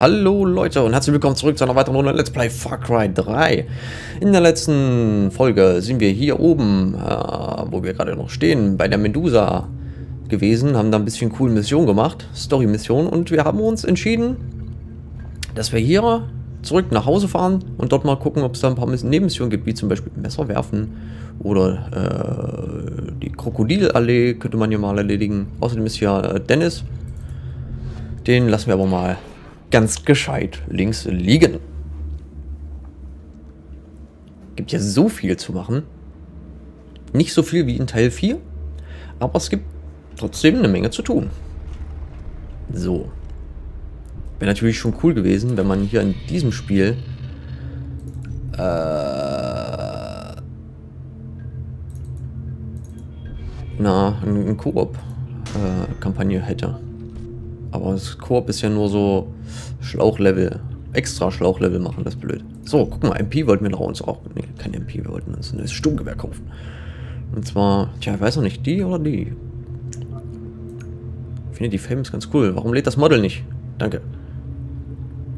Hallo Leute und herzlich willkommen zurück zu einer weiteren Runde Let's Play Far Cry 3. In der letzten Folge sind wir hier oben, wo wir gerade noch stehen, bei der Medusa gewesen, haben da ein bisschen coole Mission gemacht, Story-Mission, und wir haben uns entschieden, dass wir hier zurück nach Hause fahren und dort mal gucken, ob es da ein paar Nebenmissionen gibt, wie zum Beispiel Messer werfen oder die Krokodilallee könnte man hier mal erledigen. Außerdem ist hier Dennis, den lassen wir aber mal ganz gescheit links liegen. Gibt ja so viel zu machen. Nicht so viel wie in Teil 4, aber es gibt trotzdem eine Menge zu tun. So. Wäre natürlich schon cool gewesen, wenn man hier in diesem Spiel eine Koop-Kampagne hätte. Aber das Koop ist ja nur so Schlauchlevel, extra Schlauchlevel machen, das ist blöd. So, guck mal, MP wollten wir uns auch, nee, kein MP, wir wollten uns ein neues Sturmgewehr kaufen. Und zwar, tja, ich weiß noch nicht, die oder die? Ich finde die Famous ganz cool, warum lädt das Model nicht? Danke.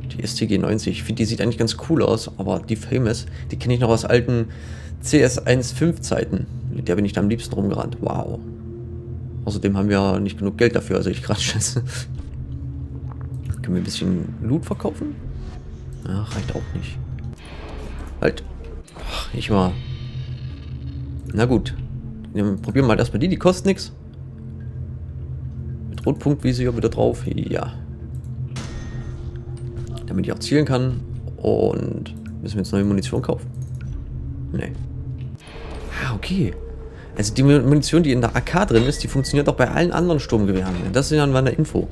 Die STG90, ich finde die sieht eigentlich ganz cool aus, aber die Famous, die kenne ich noch aus alten CS 1.5 Zeiten. Mit der bin ich da am liebsten rumgerannt, wow. Außerdem haben wir nicht genug Geld dafür, also ich gerade schätze. Können wir ein bisschen Loot verkaufen? Ach, reicht auch nicht. Halt. Ach, nicht mal. Na gut. Probieren wir mal erstmal die kostet nichts. Mit Rotpunktwiese hier wieder drauf. Ja. Damit ich auch zielen kann. Und müssen wir jetzt neue Munition kaufen? Nee. Ah, okay. Also die Munition, die in der AK drin ist, die funktioniert auch bei allen anderen Sturmgewehren. Das ist ja eine Info.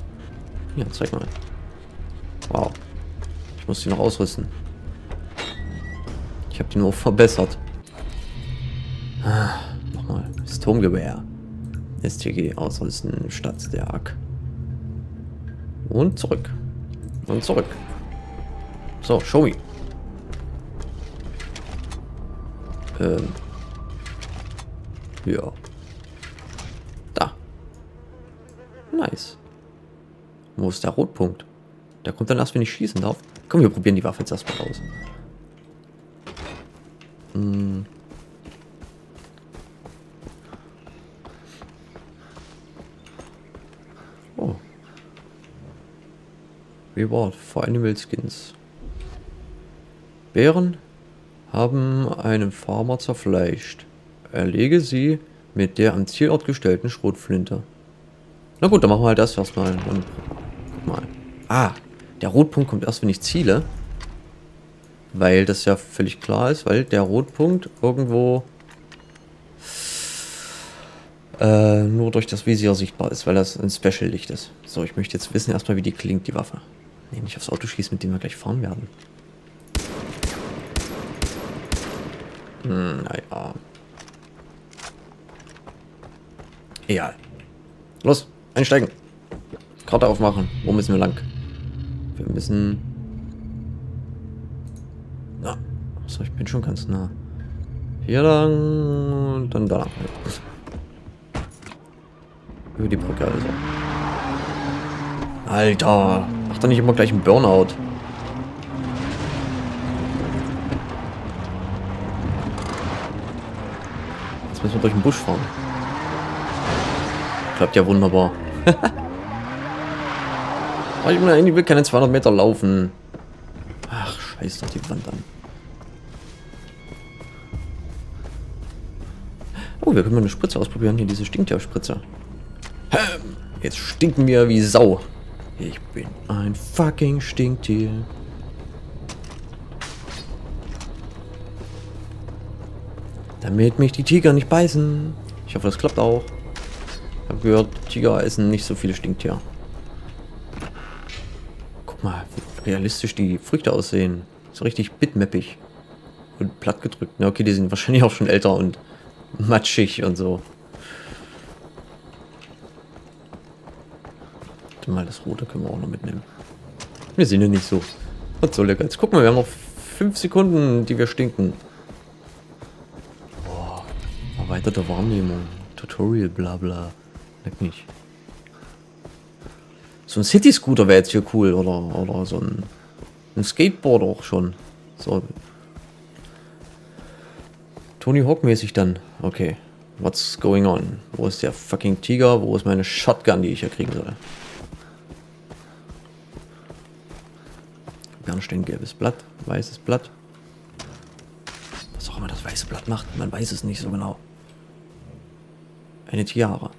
Ja, zeig mal. Wow. Ich muss die noch ausrüsten. Ich habe die nur verbessert. Ah, nochmal. Sturmgewehr. STG ausrüsten statt der AK. Und zurück. Und zurück. So, show me. Ja. Da. Nice. Wo ist der Rotpunkt? Der kommt dann erst, wenn ich schießen darf. Komm, wir probieren die Waffe jetzt erstmal aus. Hm. Oh. Reward for Animal Skins. Bären haben einen Farmer zerfleischt. Erlege sie mit der am Zielort gestellten Schrotflinte. Na gut, dann machen wir halt das erstmal. Guck mal. Ah, der Rotpunkt kommt erst, wenn ich ziele. Weil das ja völlig klar ist, weil der Rotpunkt irgendwo nur durch das Visier sichtbar ist, weil das ein Special-Licht ist. So, ich möchte jetzt wissen erstmal, wie die klingt, die Waffe. Nee, nicht aufs Auto schießen, mit dem wir gleich fahren werden. Naja. Egal. Los, einsteigen. Karte aufmachen. Wo müssen wir lang? Wir müssen... Na, achso, ich bin schon ganz nah. Hier lang und dann da lang. Über die Brücke also. Alter, mach doch nicht immer gleich einen Burnout. Jetzt müssen wir durch den Busch fahren. Klappt ja wunderbar. Aber ich will keine 200 Meter laufen. Ach, scheiß doch die Wand an. Oh, wir können mal eine Spritze ausprobieren. Hier, diese Stinktier-Spritze. Jetzt stinken wir wie Sau. Ich bin ein fucking Stinktier. Damit mich die Tiger nicht beißen. Ich hoffe, das klappt auch. Ich habe gehört, Tiger essen nicht so viele Stinktiere. Guck mal, wie realistisch die Früchte aussehen. So richtig bitmappig. Und plattgedrückt. Na okay, die sind wahrscheinlich auch schon älter und matschig und so. Warte mal, das Rote können wir auch noch mitnehmen. Wir sind ja nicht so. Was soll der Geiz? Guck mal, wir haben noch 5 Sekunden, die wir stinken. Boah, erweiterte Wahrnehmung. Tutorial, bla bla. Nicht. So ein City-Scooter wäre jetzt hier cool, oder so ein Skateboard auch schon. So. Tony Hawk-mäßig dann. Okay. What's going on? Wo ist der fucking Tiger? Wo ist meine Shotgun, die ich hier kriegen soll? Bernsteingelbes Blatt, weißes Blatt. Was auch immer das weiße Blatt macht, man weiß es nicht so genau. Eine Tiara.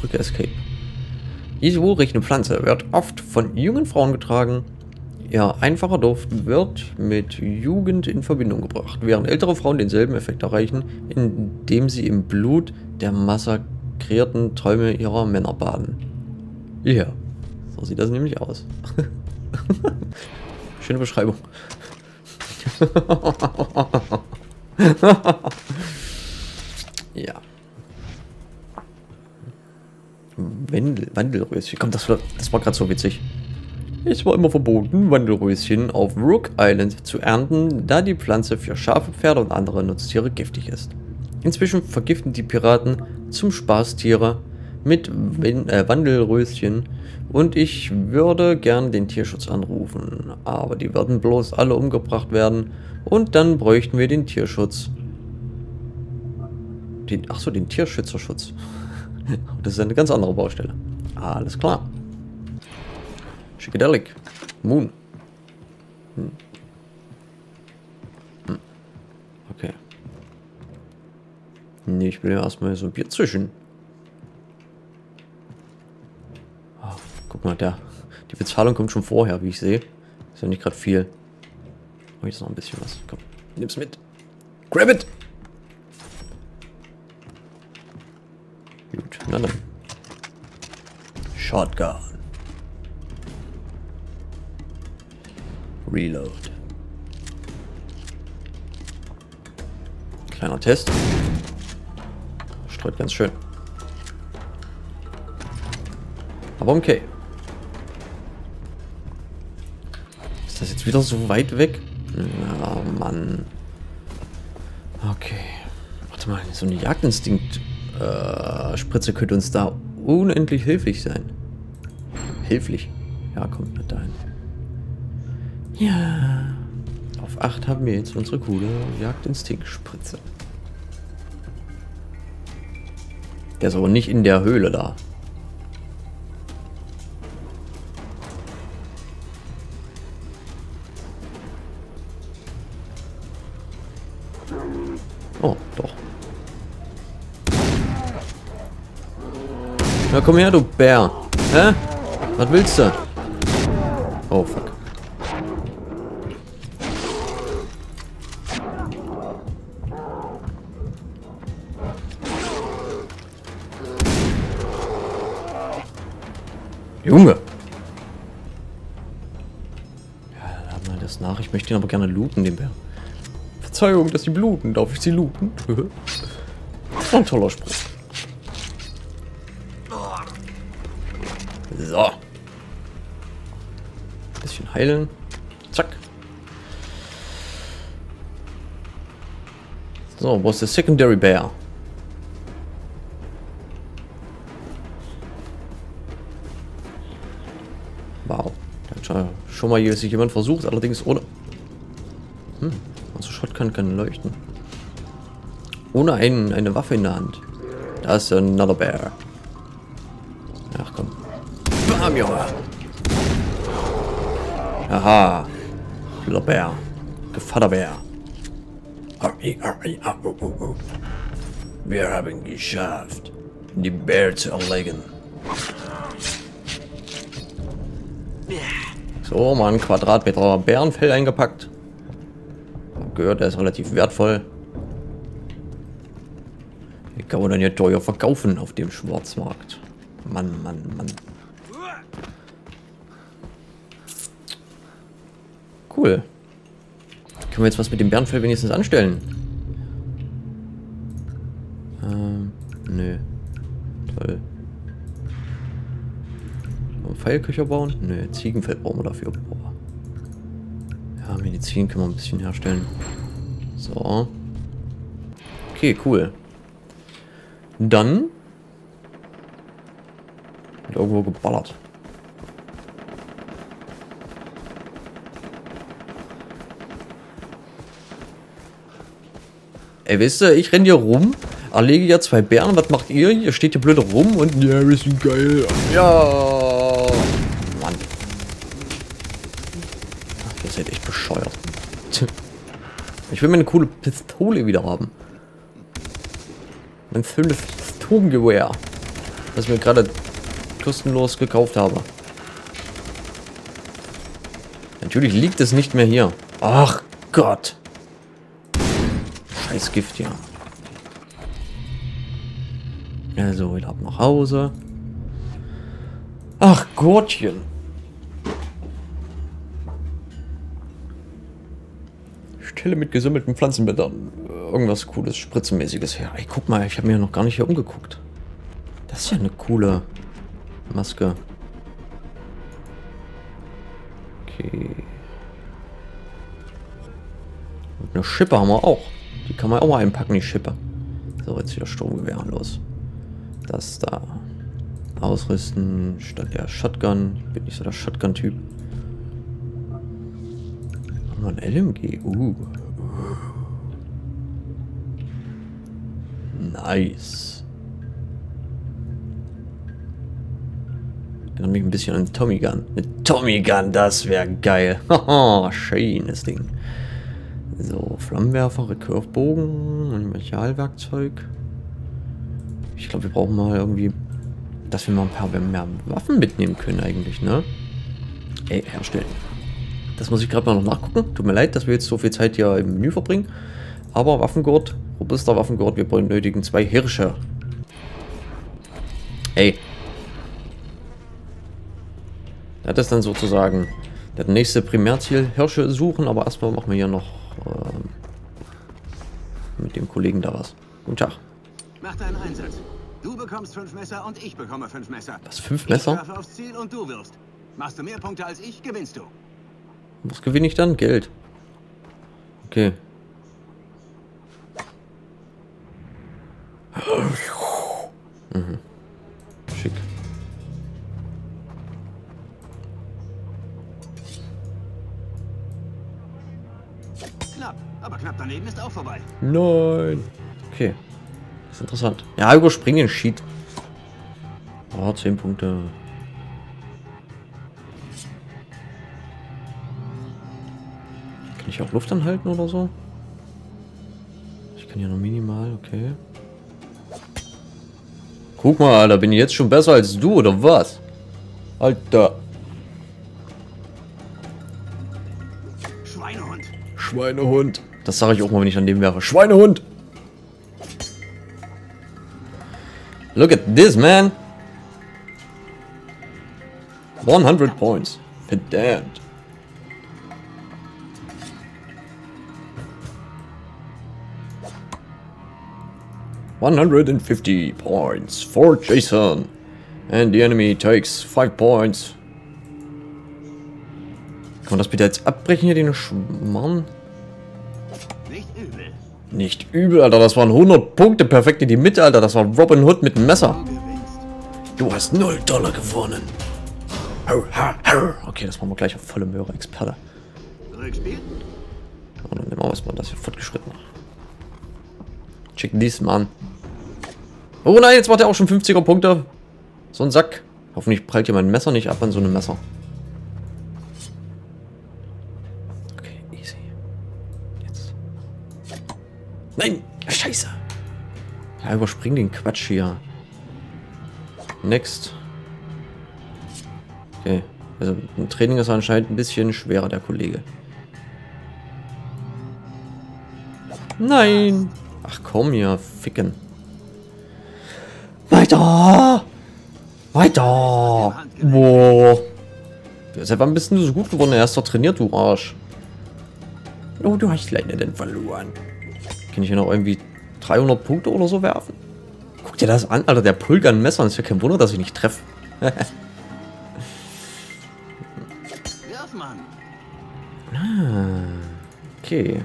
Drücke Escape. Diese wohlriechende Pflanze wird oft von jungen Frauen getragen. Ihr einfacher Duft wird mit Jugend in Verbindung gebracht, während ältere Frauen denselben Effekt erreichen, indem sie im Blut der massakrierten Träume ihrer Männer baden. Ja, yeah. So sieht das nämlich aus. Schöne Beschreibung. Ja. Wandelröschen. Komm, das war gerade so witzig. Es war immer verboten, Wandelröschen auf Rook Island zu ernten, da die Pflanze für Schafe, Pferde und andere Nutztiere giftig ist. Inzwischen vergiften die Piraten zum Spaß Tiere mit Wandelröschen und ich würde gern den Tierschutz anrufen, aber die werden bloß alle umgebracht werden und dann bräuchten wir den Tierschutz. Achso, den Tierschützerschutz. Das ist eine ganz andere Baustelle. Alles klar. Schickadelic. Moon. Hm. Hm. Okay. Nee, ich will ja erstmal so ein Bier zwischen. Oh, guck mal, die Bezahlung kommt schon vorher, wie ich sehe. Ist ja nicht gerade viel. Oh, jetzt noch ein bisschen was. Komm, nimm's mit. Grab it! Gut, na dann. Shotgun. Reload. Kleiner Test. Streut ganz schön. Aber okay. Ist das jetzt wieder so weit weg? Ja, Mann. Okay. Warte mal, so eine Jagdinstinkt Spritze könnte uns da unendlich hilflich sein. Hilflich? Ja, kommt mit dahin. Ja. Auf 8 haben wir jetzt unsere coole Jagdinstinkt-Spritze. Der ist aber nicht in der Höhle da. Oh, doch. Na komm her, du Bär. Hä? Was willst du? Oh, fuck. Junge! Ja, dann haben wir das nach. Ich möchte ihn aber gerne looten, den Bär. Verzeihung, dass sie bluten. Darf ich sie looten? Ein toller Spruch. So. Ein bisschen heilen. Zack. So, wo ist der Secondary Bear? Wow. Da hat schon mal sich jemand versucht, allerdings ohne... Hm, also Shotgun kann leuchten. Ohne eine Waffe in der Hand. Da ist another Bear. Ach komm. Bam, Junge! Aha. Blöder Bär. Gefadderbär. Wir haben geschafft, die Bär zu erlegen. So, mal ein Quadratmeter Bärenfell eingepackt. Gehört, der ist relativ wertvoll. Den kann man dann ja teuer verkaufen auf dem Schwarzmarkt. Mann, Mann, Mann. Cool. Können wir jetzt was mit dem Bärenfell wenigstens anstellen? Nö. Toll. Pfeilköcher bauen? Nö, Ziegenfell brauchen wir dafür. Boah. Ja, Medizin können wir ein bisschen herstellen. So. Okay, cool. Dann. Wird irgendwo geballert. Ey, weißt du, ich renn hier rum, erlege ja zwei Bären, was macht ihr? Ihr steht hier blöd rum und ja, wir sind geil. Ja. Mann. Ach, ihr seid echt bescheuert. Ich will meine coole Pistole wieder haben. Mein schönes Sturmgewehr, das ich mir gerade kostenlos gekauft habe. Natürlich liegt es nicht mehr hier. Ach Gott. Scheiß Gift hier. Also, wieder ab nach Hause. Ach Gottchen. Stelle mit gesümmelten Pflanzenblättern. Irgendwas cooles, spritzenmäßiges her. Ey, guck mal, ich habe mir noch gar nicht hier umgeguckt. Das ist ja eine coole Maske. Okay. Und eine Schippe haben wir auch. Die kann man auch mal einpacken, die Schippe. So, jetzt wieder Sturmgewehr los. Das da. Ausrüsten statt der Shotgun. Ich bin nicht so der Shotgun-Typ. Haben wir ein LMG? Nice. Erinnert mich ein bisschen an Tommy Gun. Eine Tommy Gun, das wäre geil. Haha, schönes Ding. So, Flammenwerfer, Recurvebogen, Universalwerkzeug. Ich glaube, wir brauchen mal irgendwie, dass wir mal ein paar mehr Waffen mitnehmen können eigentlich, ne? Ey, herstellen. Das muss ich gerade mal noch nachgucken. Tut mir leid, dass wir jetzt so viel Zeit hier im Menü verbringen. Aber Waffengurt, robuster Waffengurt, wir benötigen 2 Hirsche. Ey. Das ist dann sozusagen das nächste Primärziel, Hirsche suchen, aber erstmal machen wir hier noch mit dem Kollegen da was. Guten Tag. Mach deinen Einsatz. Du bekommst 5 Messer und ich bekomme 5 Messer. Was, 5 Messer? Ich werfe aufs Ziel und du wirfst. Machst du mehr Punkte als ich, gewinnst du. Was gewinne ich dann? Geld. Okay. Mhm. Schick. Knapp, aber knapp daneben ist auch vorbei. Nein. Okay. Das ist interessant. Ja, überspringen den Sheet. Oh, 10 Punkte. Kann ich auch Luft anhalten oder so? Ich kann ja nur minimal, okay. Guck mal, Alter, bin ich jetzt schon besser als du, oder was? Alter. Schweinehund. Schweinehund. Das sage ich auch mal, wenn ich an dem werfe. Schweinehund. Look at this, man. 100 points. Verdammt. $150 points for Jason, and the enemy takes 5 points. Kann man das bitte jetzt abbrechen hier, den Schmarrn? Nicht übel. Nicht übel, Alter, das waren 100 Punkte, perfekt in die Mitte, Alter, das war Robin Hood mit dem Messer. Du hast $0 gewonnen. Okay, das machen wir gleich auf volle Möhre, Experte. Und dann nehmen wir erstmal das hier fortgeschritten. Check dies, Mann. Oh nein, jetzt macht er auch schon 50er Punkte. So ein Sack. Hoffentlich prallt hier mein Messer nicht ab an so einem Messer. Okay, easy. Jetzt. Nein! Scheiße! Ja, überspring den Quatsch hier. Next. Okay. Also im Training ist er anscheinend ein bisschen schwerer, der Kollege. Nein! Ach komm hier, ficken. Weiter! Weiter! Boah. Deshalb ein bisschen so gut geworden. Er ist doch trainiert, du Arsch. Oh, du hast leider den verloren. Kann ich hier noch irgendwie 300 Punkte oder so werfen? Guck dir das an, Alter. Der Pulgan Messer. Ist ja kein Wunder, dass ich nicht treffe. Okay.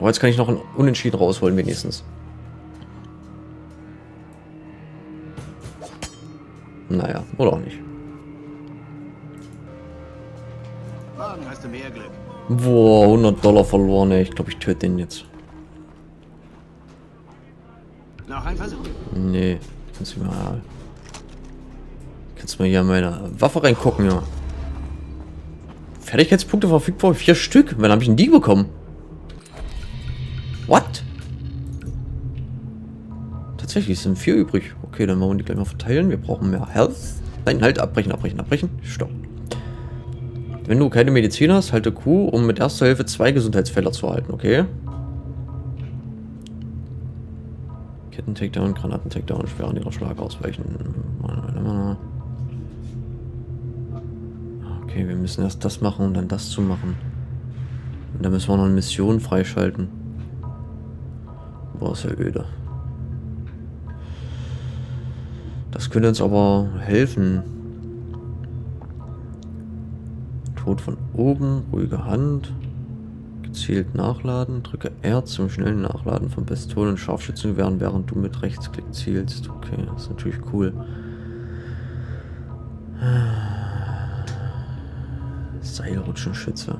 Aber jetzt kann ich noch ein Unentschieden rausholen, wenigstens. Naja, oder auch nicht. Morgen hast du mehr Glück. Boah, $100 verloren, ey. Ich glaube, ich töte den jetzt. Noch ein Versuch? Nee, kannst du mal hier an meine Waffe reingucken, ja. Fertigkeitspunkte verfügbar, 4 Stück. Wann habe ich denn die bekommen? What? Tatsächlich sind 4 übrig. Okay, dann wollen wir die gleich mal verteilen. Wir brauchen mehr Health. Nein, halt, abbrechen. Stopp. Wenn du keine Medizin hast, halte Q, um mit erster Hilfe 2 Gesundheitsfelder zu erhalten, okay? Ketten-Takedown, Granaten-Takedown, schweren Niederschlag ausweichen. Okay, wir müssen erst das machen, um dann das zu machen. Und dann müssen wir noch eine Mission freischalten. Boah, ist ja öde. Das könnte uns aber helfen. Tod von oben, ruhige Hand. Gezielt nachladen. Drücke R zum schnellen Nachladen von Pistolen und Scharfschützengewehren, während du mit Rechtsklick zielst. Okay, das ist natürlich cool. Seilrutschenschütze.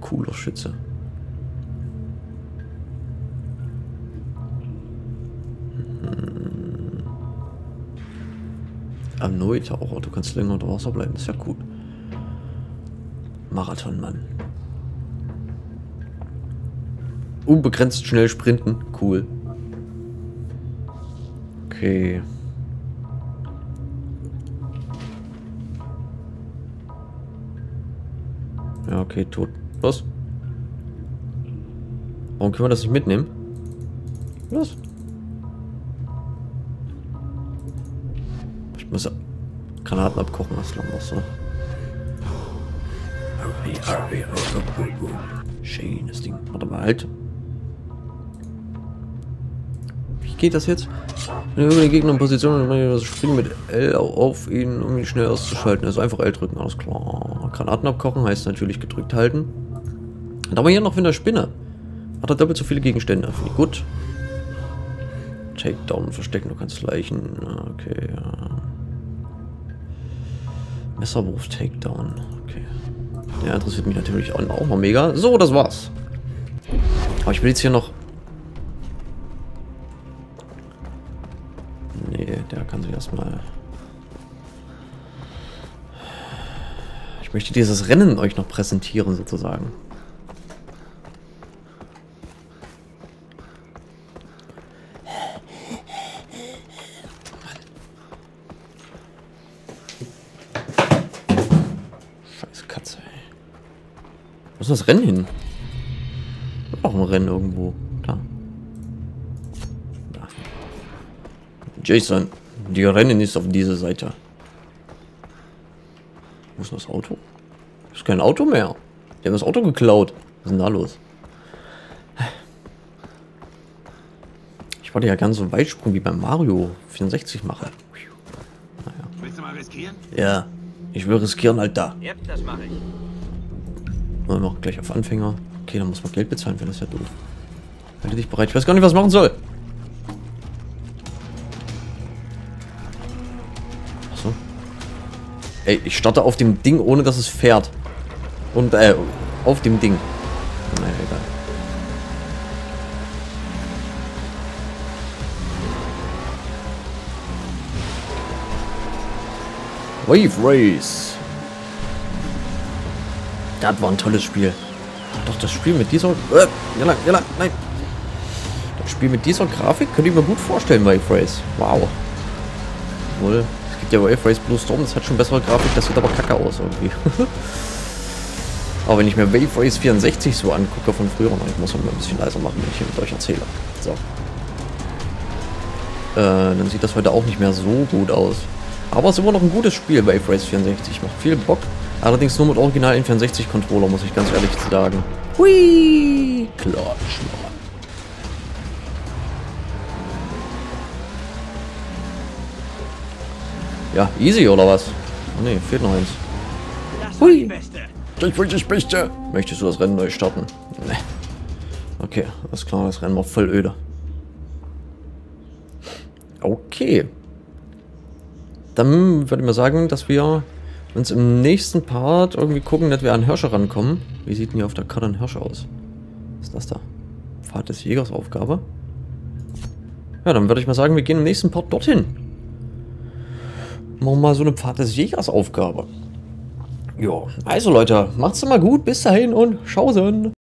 Cooler Schütze. Erneutaucher, du kannst länger unter Wasser bleiben, ist ja gut. Marathonmann. Unbegrenzt schnell sprinten, cool. Okay. Ja, okay, tot. Los. Warum können wir das nicht mitnehmen? Los. Ich muss Granaten abkochen, das lang noch so. Schönes Ding. Warte mal, halt. Wie geht das jetzt? Wenn du über den Gegner in Position und springen mit L auf ihn, um ihn schnell auszuschalten. Also einfach L drücken, alles klar. Granaten abkochen heißt natürlich gedrückt halten. Und aber hier noch in der Spinne. Hat er doppelt so viele Gegenstände. Finde ich gut. Takedown, verstecken, du kannst Leichen. Okay, ja. Messerwurf, Takedown. Okay. Ja, interessiert mich natürlich auch mal mega. So, das war's. Aber ich will jetzt hier noch... Nee, der kann sich erstmal... Ich möchte dieses Rennen euch noch präsentieren, sozusagen. Das Rennen hin. Auch ein Rennen irgendwo. Da. Da. Jason, die Rennen ist auf dieser Seite. Wo ist das Auto? Ist kein Auto mehr. Die haben das Auto geklaut. Was ist denn da los? Ich wollte ja gerne so einen Weitsprung wie beim Mario 64 machen. Naja. Willst du mal riskieren? Ja, ich will riskieren, Alter. Ja, das mache ich. Wir machen gleich auf Anfänger. Okay, dann muss man Geld bezahlen, wenn das ja doof. Halte dich bereit. Ich weiß gar nicht, was ich machen soll. Achso. Ey, ich starte auf dem Ding, ohne dass es fährt. Und, auf dem Ding. Naja, egal. Wave Race. Das war ein tolles Spiel. Doch, das Spiel mit dieser... ja lang, nein. Das Spiel mit dieser Grafik könnte ich mir gut vorstellen, Wave Race. Wow. Wohl. Es gibt ja Wave Race Blue Storm, das hat schon bessere Grafik, das sieht aber kacke aus irgendwie. Aber wenn ich mir Wave Race 64 so angucke von früher, ich muss mal ein bisschen leiser machen, wenn ich hier mit euch erzähle. So. Dann sieht das heute auch nicht mehr so gut aus. Aber es ist immer noch ein gutes Spiel, Wave Race 64. Macht viel Bock. Allerdings nur mit Original N64-Controller, muss ich ganz ehrlich sagen. Hui! Klatsch, Mann. Ja, easy, oder was? Oh ne, fehlt noch eins. Hui! Ich will das Beste! Möchtest du das Rennen neu starten? Ne. Okay, alles klar, das Rennen war voll öde. Okay. Dann würde ich mal sagen, dass wir... uns im nächsten Part irgendwie gucken, dass wir an Hirsche rankommen. Wie sieht denn hier auf der Karte ein Hirsch aus? Was ist das da? Pfad des Jägers Aufgabe. Ja, dann würde ich mal sagen, wir gehen im nächsten Part dorthin. Machen wir mal so eine Pfad des Jägers Aufgabe. Jo, also Leute, macht's mal gut, bis dahin und schausen.